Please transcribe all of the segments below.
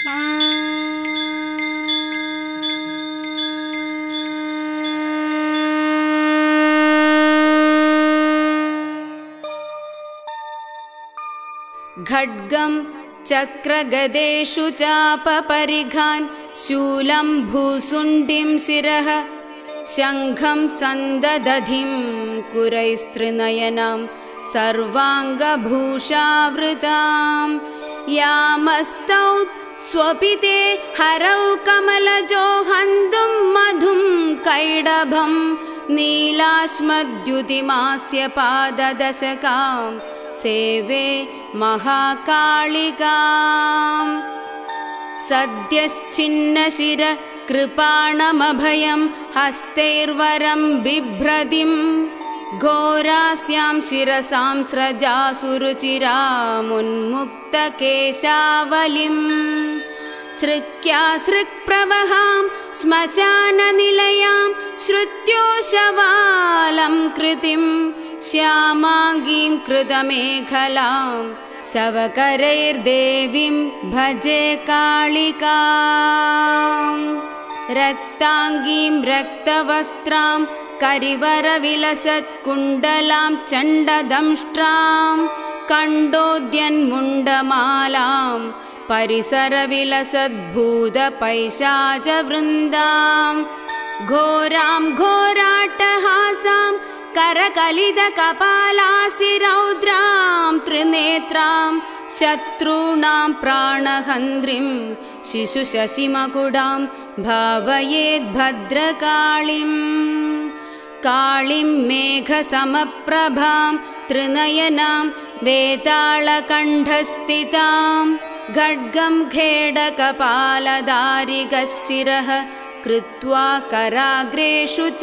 खड्गं चक्रगदेषु चापपरिघान् शूलं भूसुण्डिं शिरः शङ्खं सन्ददधिं कुरैस्त्रिनयनां सर्वाङ्गभूषावृतां यामस्तौ स्वपिते हरौ कमलजो हन्तुं मधुं कैडभं नीलाश्मद्युतिमास्य पाददशकां सेवे महाकालिकां सद्यश्चिन्नशिर कृपाणमभयं हस्तैर्वरं बिभ्रदिं घोरास्यां शिरसां स्रजासुरुचिरामुन्मुक्तकेशावलिं सृक्यासृक्प्रवहां श्मशाननिलयां श्रुत्योशवालं कृतिं श्यामाङ्गीं कृतमेखलां शवकरैर्देवीं भजे कालिकां रक्ताङ्गीं रक्तवस्त्रां करिवरविलसत्कुण्डलां चण्डदंष्ट्रां कण्डोद्यन्मुण्डमालां परिसरविलसद्भूतपैशाचवृन्दां घोरां घोराट्टहासां करकलितकपालासिरौद्रां त्रिनेत्रां शत्रूणां प्राणहन्द्रिं शिशुशशिमकुडां भावयेद्भद्रकालिं कालिं मेघसमप्रभां त्रिनयनां वेतालकण्ठस्थितां खड्गं खेडकपालधारिकशिरः कृत्वा कराग्रेषु च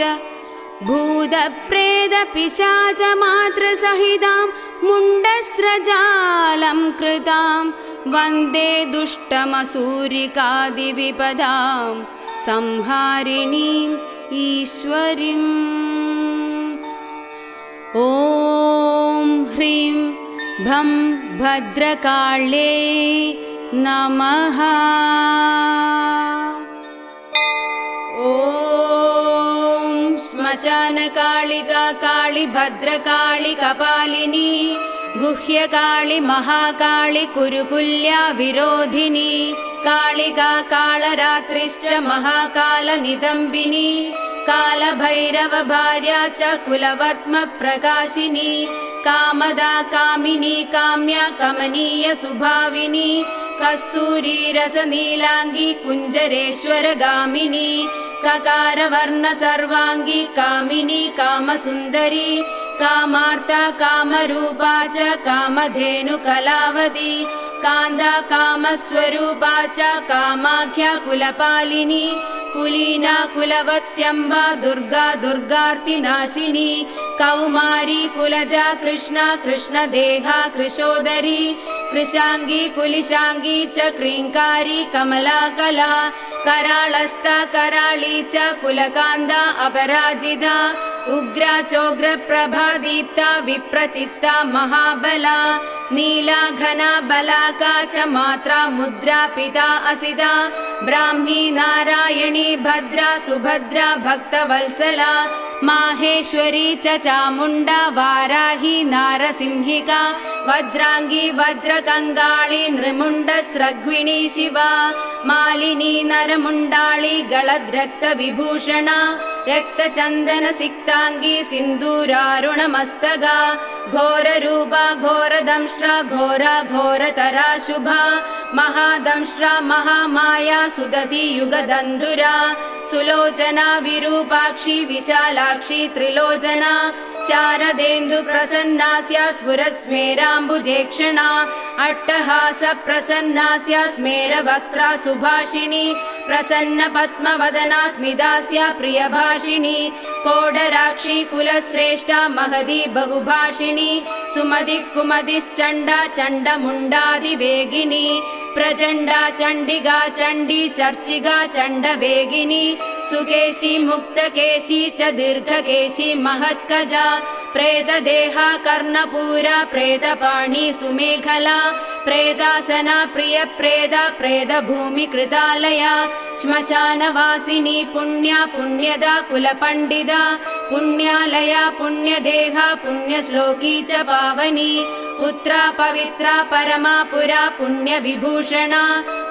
भूतप्रेतपिशाचमातृसहितां मुण्डस्रजालं कृतां वन्दे दुष्टमसूरिकादिविपदां संहारिणीं ईश्वरीम् ॐ ह्रीं भं भद्रकाल्यै नमः। श्मशानकालिका काली भद्रकाली कपालिनी गुह्यकाली महाकाली कुरुकुल्या विरोधिनी कालिका कालरात्रिश्च महाकालनिदम्बिनी कालभैरव भार्या च कुलवर्त्म प्रकाशिनी कामदा कामिनी काम्या कमनीय सुभाविनी कस्तूरी रसनीलांगी कुंजरेश्वर गामिनी ककार वर्ण सर्वांगी कामिनी कामसुंदरी कामार्ता कामरूपा च कामधेनु कलावती कांदा कामस्वरूपा च कामाख्या कुलपालिनी कुलीना कुलवत्यम्बा दुर्गा दुर्गार्तिनाशिनी कौमारी कुलजा कृष्णा कृष्णदेहा कृशोदरी कृशांगी कुलिशांगी च क्रींकारी कमलाकला कराळस्ता कराळी च कुलकांदा अपराजिता उग्रा चोग्रप्रभा दीप्ता विप्रचित्ता महाबला नीला घना बलाका च मात्रा मुद्रा पिता असिता ब्राह्मी नारायणी भद्रा सुभद्रा भक्तवल्सला माहेश्वरी च चामुण्डा वाराही नारसिंहिका वज्रांगी वज्रकङ्गाळी नृमुण्डस्रग्विणी शिवा मालिनी नरमुण्डाळी गलद्रक्तविभूषणा रक्तचन्दनसिक्ताङ्गी सिन्दूरारुणमस्तगा घोररूपा घोरदंष्ट्रा घोरा घोरतरा शुभा महादंष्ट्रा महामाया सुदति युगदन्दुरा सुलोचना विरूपाक्षी विशालाक्षी त्रिलोचना शारदेन्दु प्रसन्नास्या स्फुरत्स्मेराम्बुजेक्षणा अट्टहास प्रसन्नास्या स्मेरवक्त्रा सुभाषिणी प्रसन्न पद्मवदना स्मितास्या प्रियभाषिणी कोडराक्षी कुलश्रेष्ठा महदी बहुभाषिणी सुमति कुमतिश्चण्डा चण्डमुण्डादिवेगिनी प्रचण्डा चण्डिगा चण्डी चर्चिगा चण्डवेगिनी सुकेशी मुक्तकेशी च दीर्घकेशी महत्कजा प्रेतदेहा कर्णपूरा प्रेतपाणी सुमेखला प्रेतासना प्रिय प्रेता प्रेतभूमि कृतालया श्मशानवासिनी पुण्या पुण्यदा कुलपण्डिता पुण्यालया पुण्यदेहा पुण्यश्लोकी च पावनी पुत्रा पवित्रा परमा पुरा पुण्यविभूषणा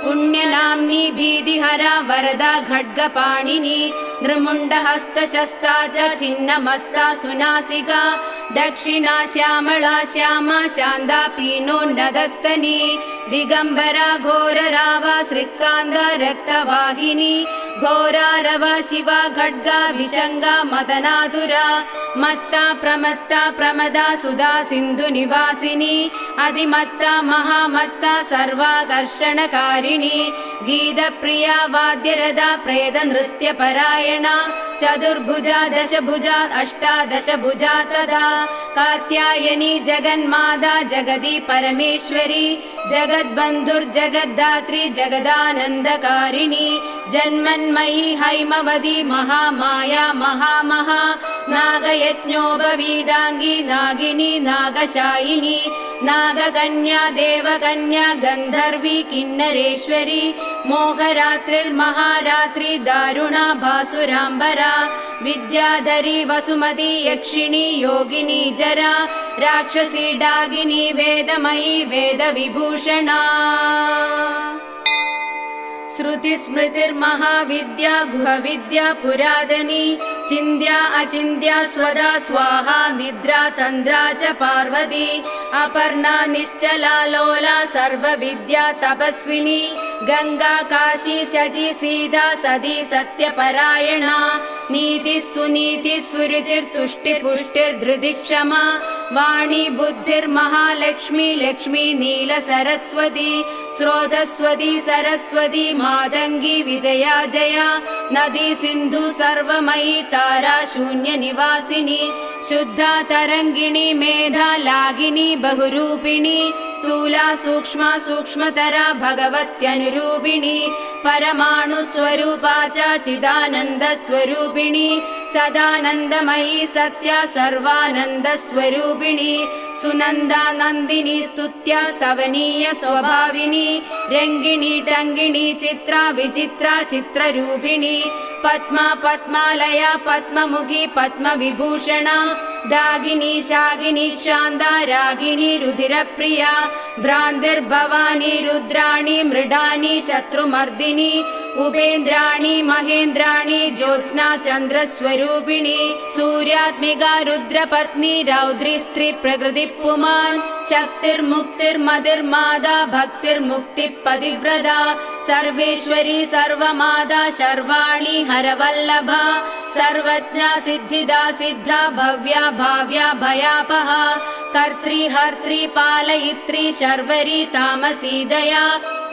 पुण्यनाम्नी भीतिहरा वरदा खड्गपाणिनी द्रुमुण्डहस्तशस्ता च छिन्नमस्ता सुनासिका दक्षिणा श्यामला श्यामा शान्दा पीनोन्नदस्तनी दिगम्बरा घोररावा श्रीकान्दा रक्तवाहिनी घोरारवा शिवा खड्गा विशङ्गा मदनाधुरा मत्ता प्रमत्ता प्रमदा सुधा सिन्धुनिवासिनी अधिमत्ता महामत्ता सर्वाकर्षणकारिणी गीतप्रिया वाद्यरदा प्रेतनृत्यपरायणा चतुर्भुजा दशभुजा अष्टादशभुजा तदा कात्यायनी जगन्माता जगदी परमेश्वरी जगद्बन्धुर्जगद्धात्री जगदानन्दकारिणी जन्मन्मयी हैमवदी महामाया महामहा नागयज्ञोपवीदाङ्गी नागिनी नागशायिनी नागकन्या देवकन्या गन्धर्वी किन्नरेश्वरी मोहरात्रिर्महारात्रि दारुणा भासुराम्बरा विद्याधरी वसुमती यक्षिणी योगिनी जरा राक्षसी डागिनी वेदमयी वेदविभूषणा श्रुतिस्मृतिर्महाविद्या गुहविद्या पुरादनी चिन्त्या अचिन्त्या स्वदा स्वाहा निद्रा तन्द्रा च पार्वती अपर्णा निश्चला लोला सर्वविद्या तपस्विनी गङ्गा काशी शची सीता सती सत्यपरायणा नीतिः सुनीतिः सुरुचिर्तुष्टिपुष्टिर्धृति क्षमा वाणी बुद्धिर्महालक्ष्मी लक्ष्मी नील सरस्वती स्रोतस्वती सरस्वती मातङ्गी विजया जया नदी सिन्धु सर्वमयी तारा शून्य निवासिनी शुद्धा तरङ्गिणी मेधा लागिनी बहुरूपिणी स्थूला सूक्ष्मा सूक्ष्मतरा भगवत्यनुरूपिणी परमाणुस्वरूपा च चिदानन्दस्वरूपिणी सदानन्दमयी सत्या सर्वानन्दस्वरूपिणी सुनन्दा नन्दिनी स्तुत्या स्तवनीय स्वभाविनी रङ्गिणी टङ्गिणी चित्रा विचित्रा चित्ररूपिणी पद्मा पद्मालया पद्ममुखी पद्मविभूषणा डागिनी शागिनी क्षान्दा रागिनी रुधिरप्रिया भ्रान्तिर्भवानी रुद्राणि मृडानि शत्रुमर्दिनी उपेन्द्राणि महेन्द्राणि ज्योत्स्ना चन्द्रस्वरूपिणी सूर्यात्मिका रुद्रपत्नी रौद्री स्त्री प्रकृति पुमान् शक्तिर्मुक्तिर्मदिर्मादा भक्तिर्मुक्तिपतिव्रता सर्वेश्वरी सर्वमादा सर्वाणि हरवल्लभा सर्वज्ञा सिद्धिदा सिद्धा भव्या भाव्या भयापहा कर्त्री हर्त्री पालयित्री शर्वरी तामसी दया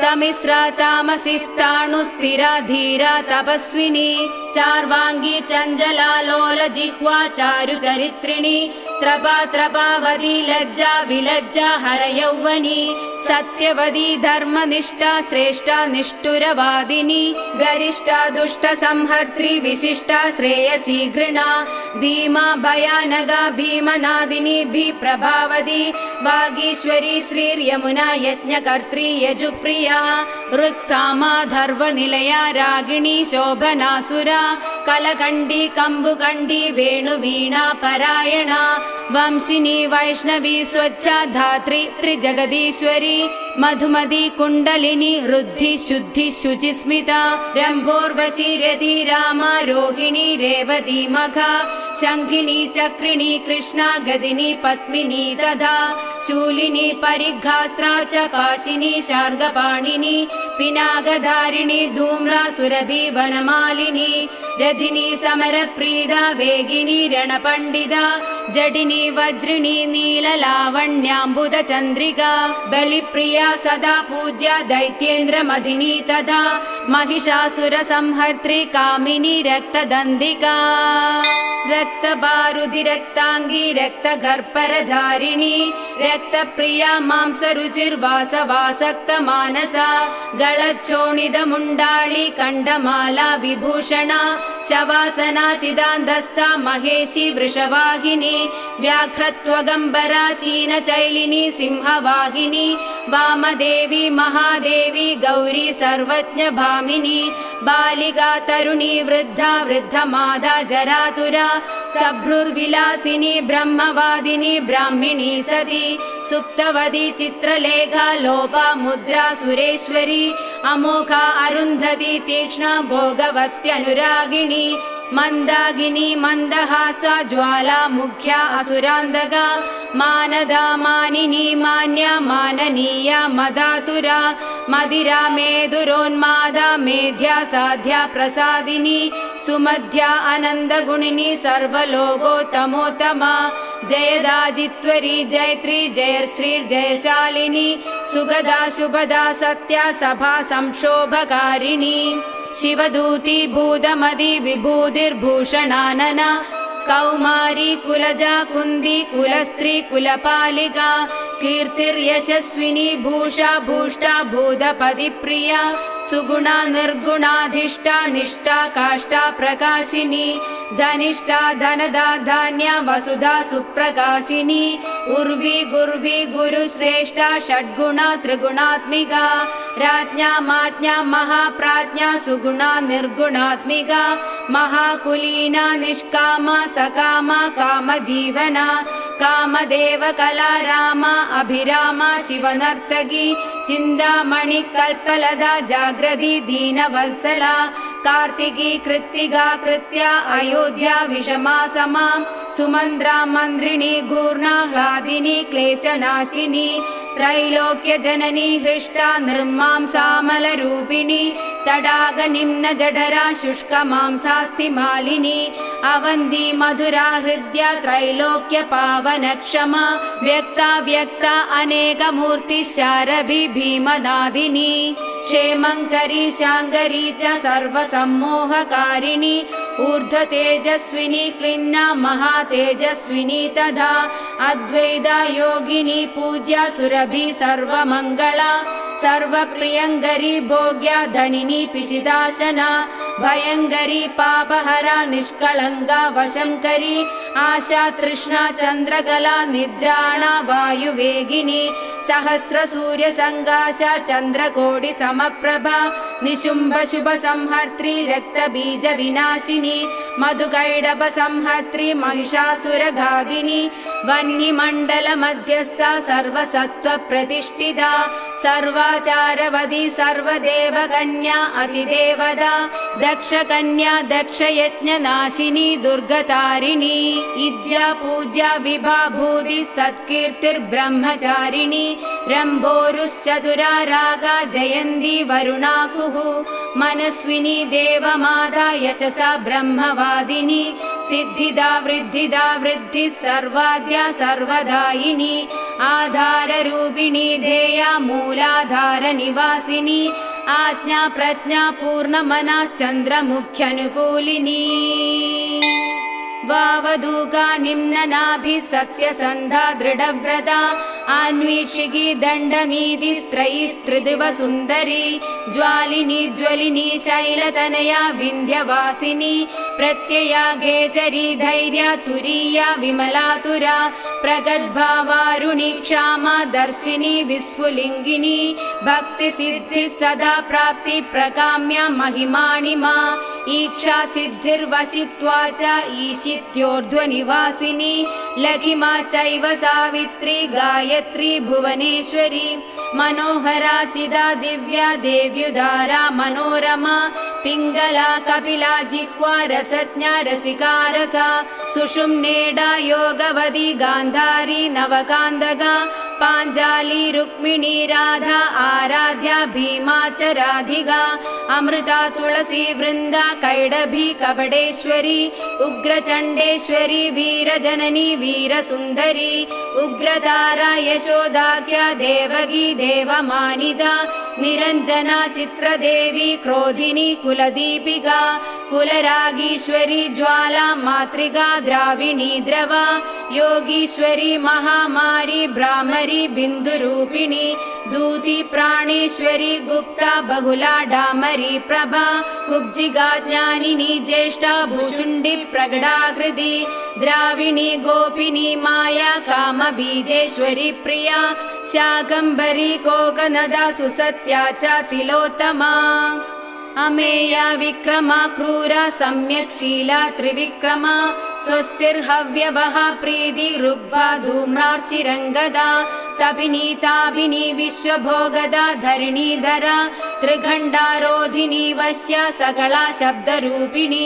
तमिस्रा तामसिस्ताणुस्थिरा धीरा तपस्विनी चार्वाङ्गी चञ्चला लोल जिह्वा चारुचरित्रिणी त्रपा त्रपावती लज्जा विलज्जा हरयौवनी सत्यवदी धर्मनिष्ठा श्रेष्ठा निष्ठुरवादिनी गरिष्ठा दुष्ट संहर्त्री विशिष्टा श्रेयसी घृणा भीमा भयानगा भीमनादिनी भीप्रभावती वागीश्वरी श्रीर्यमुना यज्ञकर्त्री यजुप्रिया हृत्सामा धर्वनिलया रागिणी शोभनासुरा कलकण्डी कम्बुकण्डी वेणुवीणा परायणा वंशिनी वैष्णवी स्वच्छा धात्री त्रिजगदीश्वरी मधुमती कुण्डलिनी रुद्धि शुद्धि शुचिस्मिता रम्भोर्वशी रति रामा रोहिणी रेवती मघा शङ्खिनी चक्रिणी कृष्णा गदिनी पद्मिनी तथा शूलिनी परिघास्त्रा च पाशिनी शार्गपाणिनी पिनागधारिणी धूम्रा सुरभि वनमालिनी रथिनी समरप्रीदा वेगिनी रणपण्डिता जटिनी वज्रिणी नीललावण्याम्बुदचन्द्रिका बलिप्रिया सदा पूज्या दैत्येन्द्रमधिनी तदा महिषासुरसंहर्त्री कामिनी रक्तदन्दिका रक्तबारुधिरक्ताङ्गी रक्तगर्परधारिणी रक्तप्रिया मांसरुचिर्वासवासक्तमानसा गलच्छोणिदमुण्डाळी कण्डमाला विभूषणा शवासना चिदांधस्था महेशी वृषवाहिनी व्याघ्रत्वगंबराचीन चैलिनी सिंहवाहिनी वामदेवी महादेवी गौरी सर्वज्ञ भामिनी बालिका तरुणी वृद्धा वृद्धमादा जरातुरा सभ्रुर्विलासिनी ब्रह्मवादिनी ब्राह्मिणी सती सुप्तवदी चित्रलेखा लोपा मुद्रा सुरेश्वरी अमोघा अरुंधती तीक्ष्णा भोगवत्यनुरागिणी मंदागिनी मंदहासा ज्वाला मुख्या असुरांधका मानदा मानिनी मान्या माननीया मदातुरा मदिरा मेदुरोन्मादा मेध्या साध्या प्रसादिनी सुमध्या आनंद गुणिनी सर्वलोकोत्तमोत्तमा जयदा जित्वरी जयत्री जयश्री जयशालिनी सुगदा शुभदा सत्या सभा संक्षोभकारिणी शिवदूती भूदमदी विभूतिर्भूषणानना कौमारी कुलजा कुंदी कुलस्त्री कुलपालिका कीर्तिर्यशस्विनी भूषा भूष्टा भूतपदि प्रिया सुगुणा निर्गुणाधिष्ठा निष्ठा काष्ठा प्रकाशिनी धनिष्ठा धनदा धान्या वसुधा सुप्रकाशिनी उर्वी गुर्वी गुरुश्रेष्ठा षड्गुणा त्रिगुणात्मिका राज्ञा माज्ञा महाप्राज्ञा सुगुणा निर्गुणात्मिका महाकुलीना निष्कामा सकामा कामजीवना कामदेव कलारामा अभिरामा शिवनर्तकी चिंतामणि कल्पलदा जाग्रदी दीनवत्सला कार्तिकी कृत्तिगा कृत्या अयोध्या विषमा समा सुमंद्रा मंद्रिणी घूर्णा ह्लादिनी क्लेशनाशिनी त्रैलोक्य जननी हृष्टा निर्मांसामल रूपिणी तडाग निम्न जठरा शुष्क मांसास्ति मालिनी अवंदी मधुरा हृद्या त्रैलोक्य पावन क्षमा व्यक्ता व्यक्ता अनेक मूर्ति शारभि भीमनादिनी क्षेमंकरी शांगरी च सर्वसम्मोहकारिणी ऊर्ध्वतेजस्विनी क्लिन्ना महातेजस्विनी तथा अद्वैता योगिनी पूज्या सुरभि सर्वमंगला सर्वप्रियंगरी भोग्या धनिनी पिशिदासना भयंगरी पापहरा निष्कलंगा वशंकरी आशा तृष्णा चंद्रकला निद्राणा वायुवेगिनी सहस्र सूर्य संगाशा चंद्रकोटि समप्रभा निशुंभ शुभ संहर्त्री रक्त बीज विनाशिनी मधुकैडभ संहर्त्री महिषासुरघादिनी वन्य मंडल मध्यस्था सर्वसत्व प्रतिष्ठिता सर्वाचारवदी सर्वदेव कन्या अतिदेवदा दक्ष कन्या दक्ष यज्ञ नाशिनी दुर्गतारिणी इज्जा पूज्या विभा भूति सत्कीर्तिर्ब्रह्मचारिणी रंभोरुश्चतुरा रागा जयंती वरुणाकुः मनस्विनी देवमादा यशसा ब्रह्मवादिनी सिद्धिदा वृद्धिदा वृद्धि सर्वाद्या सर्वदायिनी आधार रूपिणी ध्येया मूलाधार निवासिनी आज्ञा प्रज्ञा पूर्ण मनाश्चंद्र मुख्यनुकूलिनी वावदूका निम्ननाभि सत्यसंधा दृढ़व्रता आन्वीक्षिकी दंडनीति स्त्रयी स्त्रिदिव सुंदरी ज्वालिनी ज्वलिनी शैलतनया विंध्यवासिनी प्रत्यया गेजरी धैर्या तुरीया विमलातुरा प्रगल्भा वारुणी क्षामा दर्शिनी विस्फुलिंगिनी भक्ति सिद्धि सदा प्राप्ति प्रकाम्या महिमानिमा ईक्षा सिद्धिर्वशित्वाच ईशित्योर्ध्वनिवासिनी लघिमा चैव सावित्री गायत्री भुवनेश्वरी मनोहरा चिदा दिव्या देव्युदारा मनोरमा पिंगला कपिला जिह्वा रसज्ञा रसिकारसा सुषुम्नेडा योगवदी गांधारी नवकांदगा पांजाली रुक्मिणी राधा आराध्या भीमा च राधिका अमृता तुलसी वृंदा कैडभी कपडेश्वरी उग्रचंडेश्वरी वीरजननी वीरसुंदरी उग्रतारा यशोदाख्या देवगी देवमानिदा निरंजना चित्रदेवी क्रोधिनी कुलदीपिका कुलरागीश्वरी ज्वाला मातृका द्राविणी द्रवा योगीश्वरी महामारी ब्राह्मरी बिंदुरूपिणी दूती प्राणेश्वरी गुप्ता बहुला डामरी प्रभा कुब्जिगा ज्ञानिनी ज्येष्ठा भुचुंडी प्रगड़ा कृति द्राविणी गोपिनी माया काम बीजेश्वरी प्रिया शाकंबरी कोकनदा सुसत्या च तिलोत्तमा अमेया विक्रमा क्रूरा सम्यक्शीला त्रिविक्रमा स्वस्तिर्हव्यवहा प्रीति रुग्वा धूम्रार्चिरंगदा तपिनीताभिनी विश्वभोगदा धरणीधरा त्रिखंडारोधिनी वश्या सकला शब्दरूपिणी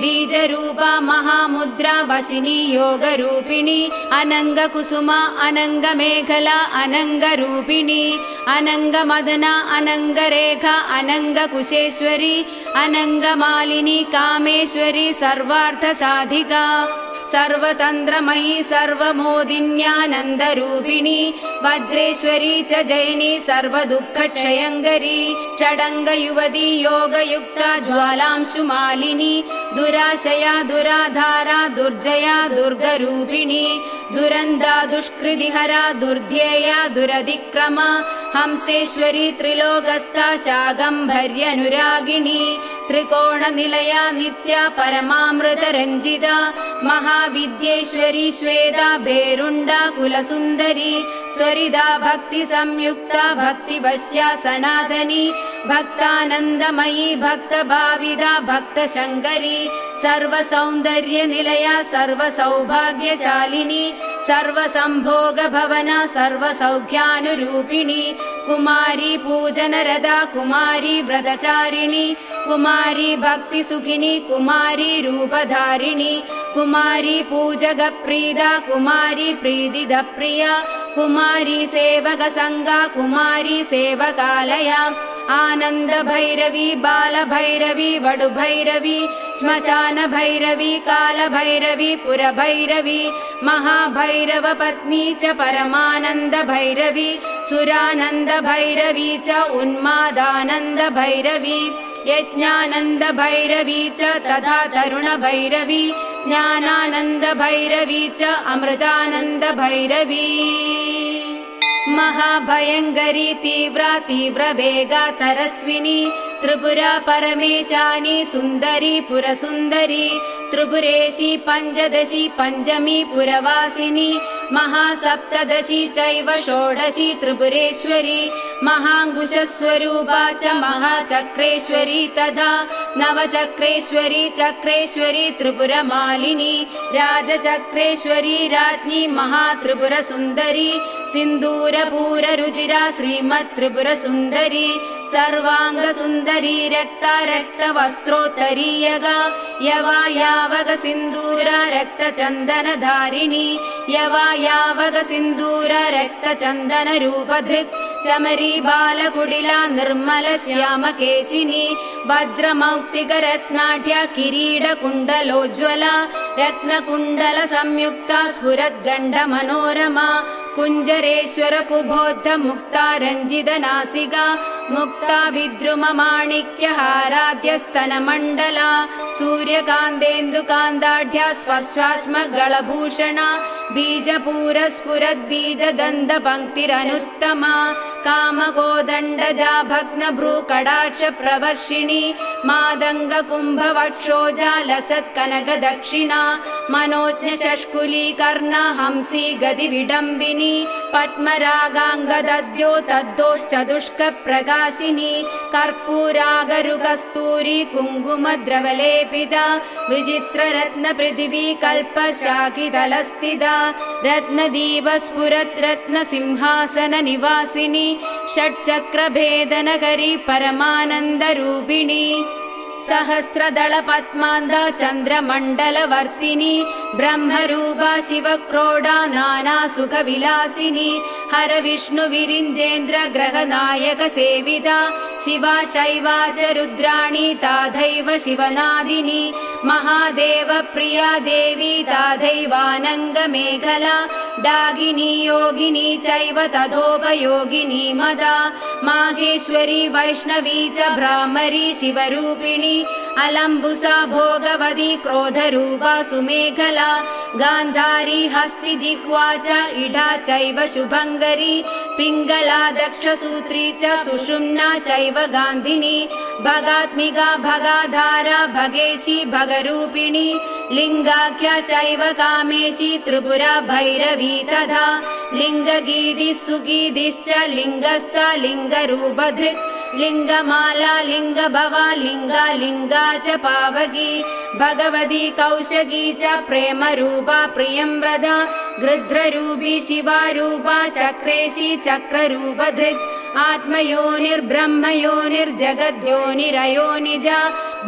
बीजरूपा महामुद्रा वशिनी योगरूपिणी अनंगकुसुमा अनंगमेखला अनंगरूपिणी अनंगमदना अनंगरेखा अनंगकुशेश्वरी अनंगमालिनी कामेश्वरी सर्वार्थसाधिका सर्वतंत्रमयी सर्वमोदिन्यानंदरूपिणी वज्रेश्वरी च जयिनी सर्वदुःखक्षयंगरी षडंगयुवती योगयुक्ता ज्वालांशुमालिनी दुराशया दुराधारा दुर्जया दुर्गरूपिणी दुरंदा दुष्कृतिहरा दुर्ध्येया दुरधिक्रमा हंसेश्वरी त्रिलोकस्था शाकंभर्यनुरागिणी त्रिकोणनिलया नित्या परमामृतरंजिता महाविद्येश्वरी श्वेता भेरुंडा कुलसुंदरी त्वरिदा भक्ति संयुक्ता भक्तिवश्या सनातनी भक्तानंदमयी भक्तभाविदा भक्तशंकरी सर्वसौंदर्यनिलया सर्वसौभाग्यशालिनी सर्वसंभोगभवना सर्वसौख्यानुरूपिणी कुमारी पूजनरदा कुमारी व्रतचारिणी कुमारी भक्तिसुखिनी कुमारी रूपधारिणी कुमारी पूजगप्रीदा कुमारी प्रीदिदप्रिया कुमारी सेवकसंगा कुमारी सेवकालया आनंद भैरवी बाल भैरवी वडु भैरवी श्मशान भैरवी काल भैरवी पुर भैरवी महाभैरव पत्नी च परमानंद भैरवी सुरानंद भैरवी च उन्मादानंद भैरवी यज्ञानंद भैरवी च तथा तरुण भैरवी ज्ञानानंद भैरवी च अमृतानंद भैरवी महाभयंकरी तीव्रा तीव्र वेगा तरस्विनी त्रिपुरा परमेशानी सुंदरी पुरसुंदरी त्रिपुरेशी पंचदशी पंचमी पुरवासिनी महासप्तदशी चैव षोडशी त्रिपुरेश्वरी महांगुशस्वरूपा च महाचक्रेश्वरी तथा नवचक्रेश्वरी चक्रेश्वरी त्रिपुरमालिनी राजचक्रेश्वरी राज्ञी महात्रिपुरसुंदरी सिंदूरपूररुचिरा श्रीमत्त्रिपुरसुंदरी सर्वांगसुंदरी रक्ता रक्तवस्त्रोत्तरी यगा यवा यावग सिंदूरा रक्तचंदनधारिणी यवा यावग सिंदूरा रक्तचंदनरूपधृक् चमरी बालकुडिला निर्मल श्यामकेशिनी वज्रमौक्तिकरत्नाढ्या किरीडकुण्डलोज्ज्वला रत्नकुण्डल संयुक्ता स्फुरद्गण्डमनोरमा कुंजरेश्वर कुबोध मुक्ता रंजित नासिका मुक्ता विद्रुम माणिक्य हाराध्यस्तन मंडला सूर्यकांदेन्दुकांदाढ्या स्पर्शास्मगलभूषण बीजपूर स्फुरद्बीज दंद पंक्तिरनुत्तमा कामकोदंडजा भग्न भ्रूकडाक्ष प्रवर्षिणी मादंग कुंभवक्षोजा लसत्कनक दक्षिणा मनोज्ञ शष्कुली कर्णा हंसी गदि विडंबिनी पद्मरागांगदद्यो तद्दोश्चतुष्क प्रकाशिनी कर्पूरागरुकस्तूरी कुंकुमद्रवलेपिता विचित्ररत्न पृथिवी कल्पशाखितलस्थिता रत्नदीपस्फुरत् रत्नसिंहासन निवासिनी षट्चक्रभेदनकरी परमानंदरूपिणी सहस्रदल पद्मांदा चंद्रमंडलवर्तिनी ब्रह्मरूपा शिवक्रोडा नाना सुख विलासिनी हर विष्णु विरिंजेन्द्र ग्रहनायक सेविता शिवा शैवा च रुद्राणी ताधैव शिवनादिनी महादेव प्रिया देवी ताधैवानंगमेखला डागिनी योगिनी चैव तथोपयोगिनी मदा माहेश्वरी वैष्णवी च भ्रामरी शिवरूपिणी अलंबुसा भोगवती क्रोधरूपा सुमेखला गांधारी हस्ति जिह्वा च इडा चैव शुभंगरी पिंगला दक्षसूत्री च सुषुम्ना चैव गांधिनी भगात्मिका भगाधारा भगेशी भगरूपिणी लिंगाख्या चैव कामेशी त्रिपुरा भैरवी तथा लिंगगीति सुगीतिश्च लिंगस्था लिंगरूपधृक् लिंगमाला लिंगभवा लिंगा लिंगा च पावगी भगवती कौशगी च प्रेमरूपा प्रियंवदा गृध्ररूपी शिवारूपा चक्रेशी चक्ररूपधृक् आत्मयोनिर्ब्रह्मयोनिर्जगद्योनिरयोनिजा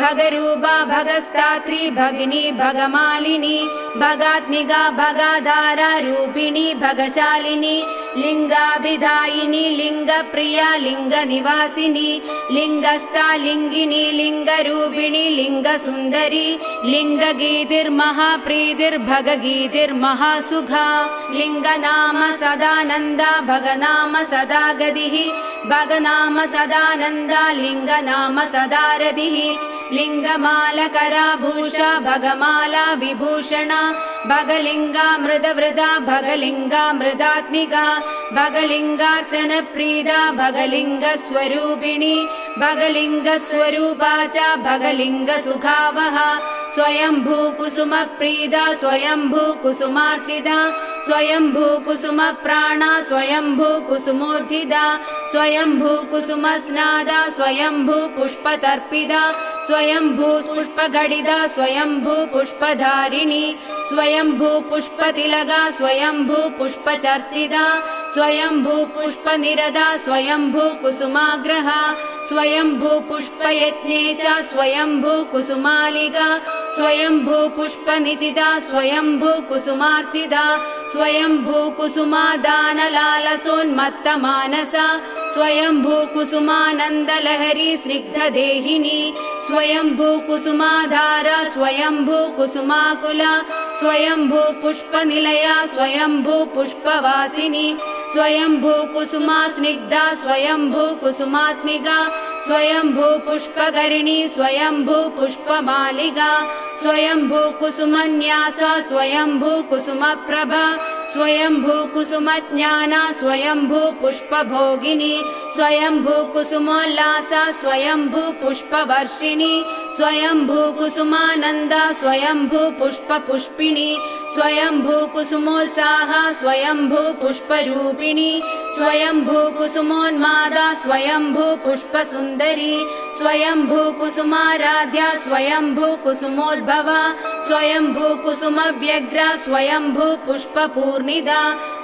भगरूपा भगस्तात्री भगिनी भगमालिनी भगात्मिका भगाधारा रूपिणी भगशालिनी लिंगाभिधायिनी लिंगप्रिया लिंगनिवासिनी लिंगस्था लिंगिनी लिंगरूपिणी लिंगसुंदरी लिंगगीतिर्महाप्रीतिर्भगगीतिर्महासुखा लिंगनाम सदानंदा भगनाम सदागतिः भगनाम सदानंदा लिंगनाम सदारतिः लिंगमालकराभूषा भगमाला विभूषणा भगलिंगा मृदवृदा भगलिंगा मृदात्मिका भगलिंगार्चन प्रीदा भगलिंगस्वरूपिणी भगलिंगस्वरूपा च भगलिंगसुखावहा स्वयंभू कुसुम प्रीदा स्वयंभू कुसुमार्चिता स्वयंभू कुसुम प्राणा स्वयंभू कुसुमोद्धिदा स्वयंभू कुसुम स्नादा स्वयंभू पुष्पतर्पिदा स्वयंभू पुष्पघटिदा स्वयंभू पुष्पधारिणी स्वयंभू पुष्पतिलगा स्वयंभू पुष्पचर्चिदा स्वयंभू पुष्पनिरदा स्वयंभू कुसुमाग्रहा स्वयंभू पुष्पयज्ञेशा स्वयंभू कुसुमालिका स्वयंभू पुष्पनिचिदा स्वयंभू कुसुमार्चिदा स्वयंभू कुसुमादानलालसोन्मत्तमानसा स्वयंभू कुसुमानन्दलहरी स्निग्धदेहिनी स्वयंभू कुसुमाधारा स्वयंभू कुसुमाकुला स्वयंभू पुष्पनिलया स्वयंभू पुष्पवासिनी स्वयंभू कुसुमा स्निग्धा स्वयंभू कुसुमात्मिका स्वयंभू पुष्पकरिणी स्वयंभू पुष्पमालिका स्वयंभू कुसुमन्यासा स्वयंभू कुसुमप्रभा स्वयंभू कुसुमज्ञाना स्वयंभू पुष्पभोगिनी स्वयंभू कुसुमोल्लासा स्वयंभू पुष्पवर्षिणी स्वयंभू कुसुमानंदा स्वयंभू पुष्पपुष्पिणी स्वयंभू कुसुमोत्साहा स्वयंभू पुष्परूपिणी स्वयंभू कुसुमोन्मादा स्वयंभू पुष्पसुंदरी स्वयंभू कुसुमाराध्या स्वयंभू कुसुमोद्भवा स्वयंभू कुसुमव्यग्रा स्वयंभू पुष्पपूर्णिदा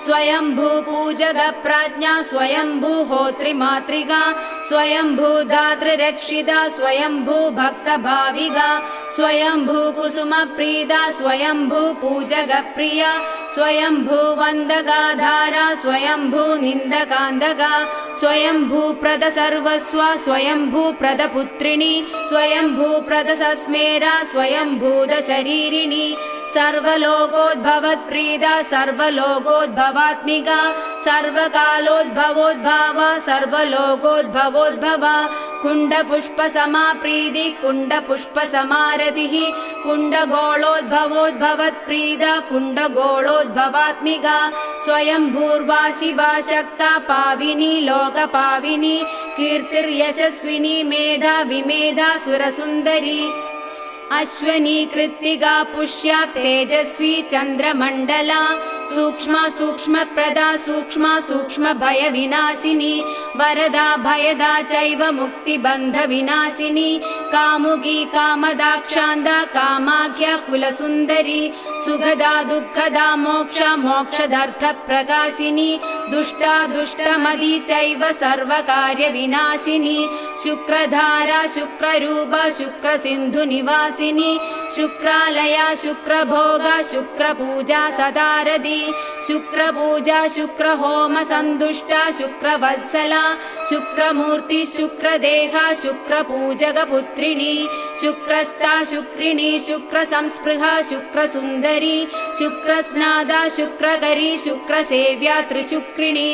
स्वयंभू पूजगप्राज्ञा स्वयंभू होत्रिमातृगा स्वयंभू धातृरक्षिदा स्वयंभू भक्तभाविगा स्वयंभू कुसुमप्रीदा स्वयंभू पूजगप्रिया स्वयंभू वन्दगाधारा स्वयंभू निन्दकान्दगा स्वयंभू प्रद सर्वस्वा स्वयंभू प्रद पुत्रिणी स्वयंभू प्रद सस्मेरा स्वयंभूद शरीरिणी सर्वलोकोद्भवत्प्रीदा सर्वलोकोद्भवात्मिका सर्वकालोद्भवोद्भावा सर्वलोकोद्भवोद्भवा कुण्डपुष्पसमा प्रीति कुण्डपुष्पसमारतिः कुण्डगोलोद्भवोद्भवत्प्रीदा कुण्डगोलोद्भवात्मिका स्वयंभूर्वा शिवा शक्ता पाविनी लोकपाविनी कीर्तिर्यशस्विनी मेधा विमेधा सुरसुन्दरी अश्वनी कृत्तिका पुष्या तेजस्वी चंद्रमंडला सूक्ष्मा सूक्ष्म प्रदा सूक्ष्मा सूक्ष्म भय विनाशिनी वरदा भयदा चैव मुक्ति बंध विनाशिनी कामुकी कामदाक्षांदा कामाख्या कुलसुंदरी सुखदा दुःखदा मोक्षा मोक्षदार्थ प्रकाशिनी दुष्टा दुष्टमदी चैव सर्वकार्य विनाशिनी शुक्रधारा शुक्ररूपा शुक्रसिंधु निवास शुक्रालया शुक्रभोगा शुक्रपूजा सदारदी शुक्रपूजा शुक्रहोम संदुष्टा शुक्रवत्सला शुक्रमूर्ति शुक्रदेहा शुक्रपूजगपुत्रिणी शुक्रस्था शुक्रिणी शुक्रसंस्पृहा शुक्रसुंदरी शुक्रस्नादा शुक्रकरी शुक्रसेव्या त्रिशुक्रिणी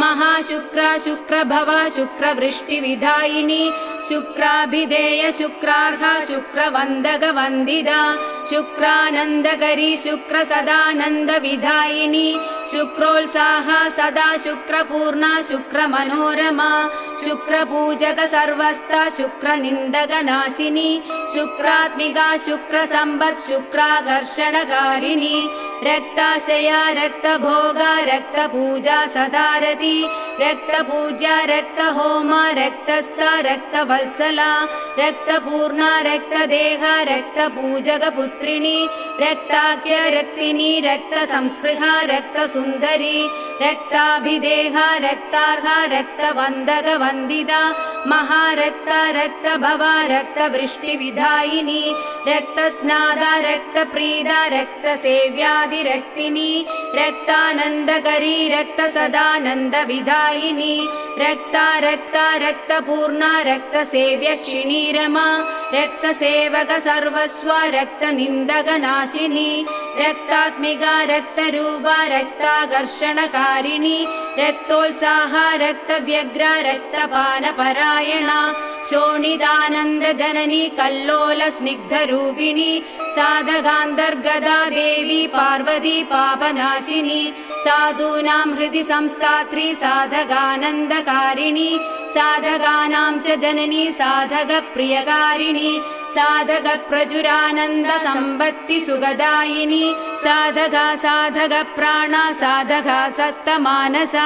महाशुक्रा शुक्रभवा शुक्रवृष्टिविधायिनी शुक्राभिधेय शुक्रार्हा शुक्रवन्दगवन्दिदा शुक्रानन्दकरी शुक्रसदानन्दविधायिनी शुक्रोल्साहा सदा शुक्रपूर्णा शुक्रमनोरमा शुक्रपूजक सर्वस्ता शुक्रनिन्दकनाशिनी शुक्रात्मिका शुक्रसम्पत् शुक्राकर्षणकारिणी रक्ताशया रक्तभोगा रक्तपूजा सदारति रक्तपूजा रक्तहोमा रक्तस्था रक्तवत्सला रक्तपूर्णा रक्तदेहा रक्तपूजकपुत्रिणी रक्ताख्या रक्तिनी रक्तसंस्पृहा रक्तसुन्दरी रक्ताभिदेहा रक्तार्हा रक्तवन्दकवन्दिदा महारक्ता रक्तभवा रक्तवृष्टिविधायिनी रक्तस्नादा रक्तप्रीदा रक्तसेव्यादिरक्तिनी रक्तानन्दकरी रक्तसदानन्दविधायिनी रक्ता रक्ता रक्तपूर्णा रक्तसेव्यक्षिणी रमा रक्तसेवक सर्वस्व रक्तनिन्दकनाशिनी रक्तात्मिका रक्तरूपा रक्ताकर्षणकारिणी रक्तोत्साहा रक्तव्यग्रा रक्तपानपरायणा शोणिदानन्दजननी कल्लोलस्निग्धरूपिणी साधगान्तर्गदा देवी पार्वती पापनाशिनी साधूनां हृदि संस्थात्री साधगानन्दकारिणी साधकानां च जननी साधकप्रियकारिणी साधक प्रचुरानन्द सम्पत्ति सुखदायिनी साधका साधक प्राणा साधका सत्तमानसा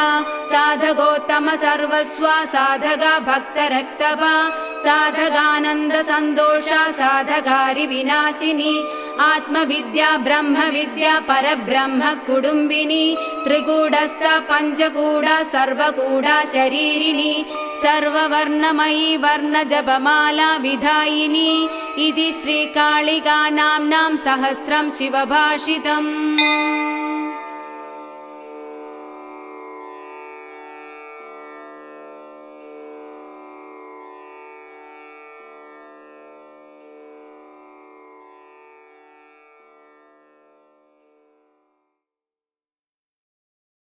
साधकोत्तम सर्वस्व साधका भक्तरक्तपा साधकानन्द सन्तोषा साधकारी विनाशिनी आत्मविद्या ब्रह्मविद्या परब्रह्म कुडुम्बिनी त्रिकूडस्था पञ्चकूडा सर्वकूडा शरीरिणी सर्ववर्णमयी वर्णजपमाला विधायिनी इति श्रीकालिका नाम्नां सहस्रं शिवभाषितम्।